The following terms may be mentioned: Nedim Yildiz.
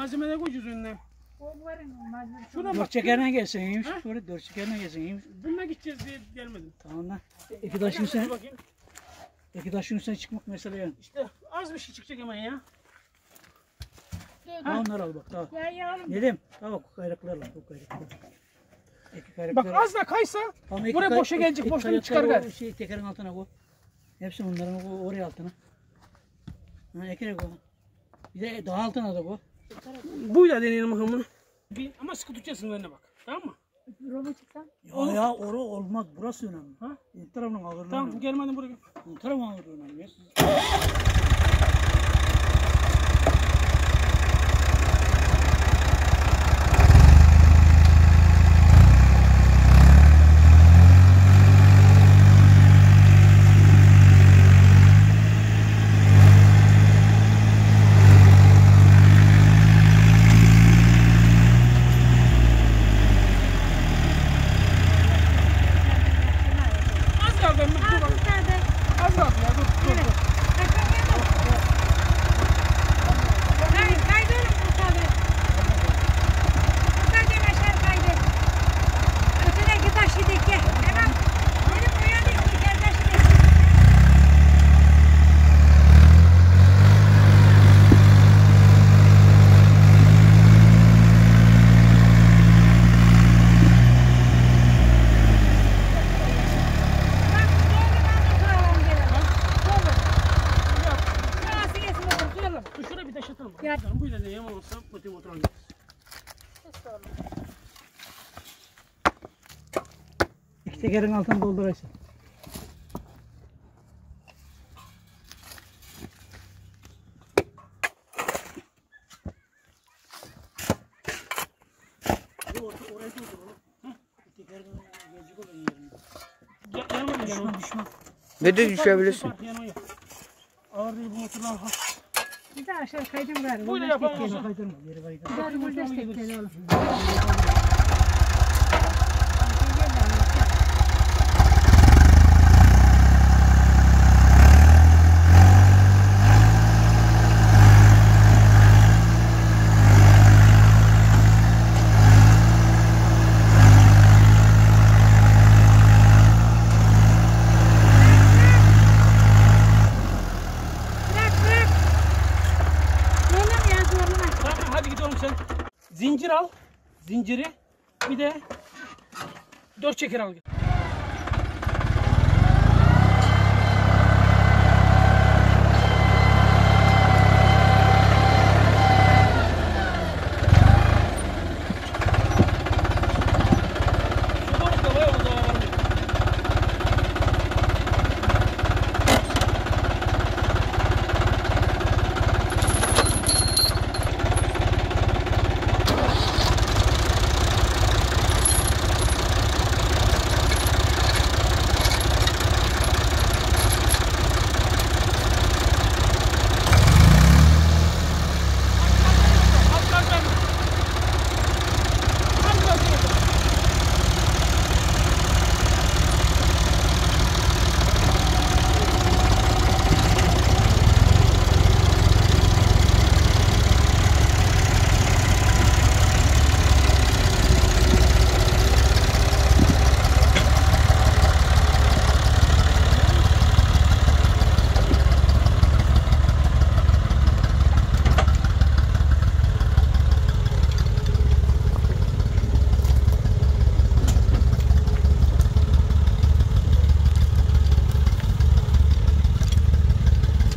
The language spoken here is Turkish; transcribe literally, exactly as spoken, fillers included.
Malzeme de koyacağız önüne. Şuna bak. Çekerine gelsin iyiymiş. Şöyle dört çekerine gelsin iyiymiş. Bununla gideceğiz diye gelmedim. Tamam lan. İki taşın üstüne. İki taşın üstüne çıkmak mesela yani. İşte az bir şey çıkacak hemen ya. Ha onları al bak. Tamam. Nedim? Tamam kaynaklarla. Bak az da kaysa buraya kay boşa gelecek. Boşluğunu çıkar gari. Şey, tekerin altına koy. Hepsini onların koy oraya altına. Ha ekine koy. Bir de daha altına da koy. Bu da deneyelim bakalım bunu. Ama sıkı tutacaksın önüne bak. Tamam mı? Roma çıksan. Ya ya oru olmaz. Burası önemli. Ha? Bu tarafın ağırlığı. Tamam gelmeden buraya. Bu tarafın ağırlığı önemli. Tekerin altını dolduraysa. Oraya doldur oğlum. Tekerin gelecek olan yerine. Düşme düşme. Ne de düşebilirsin. Ağır değil bu oturlar. Bir de aşağı kaydım gari. Buyla yapalım olsun. Gari bu destekleri oğlum. Zincir al, zinciri bir de dört çeker al.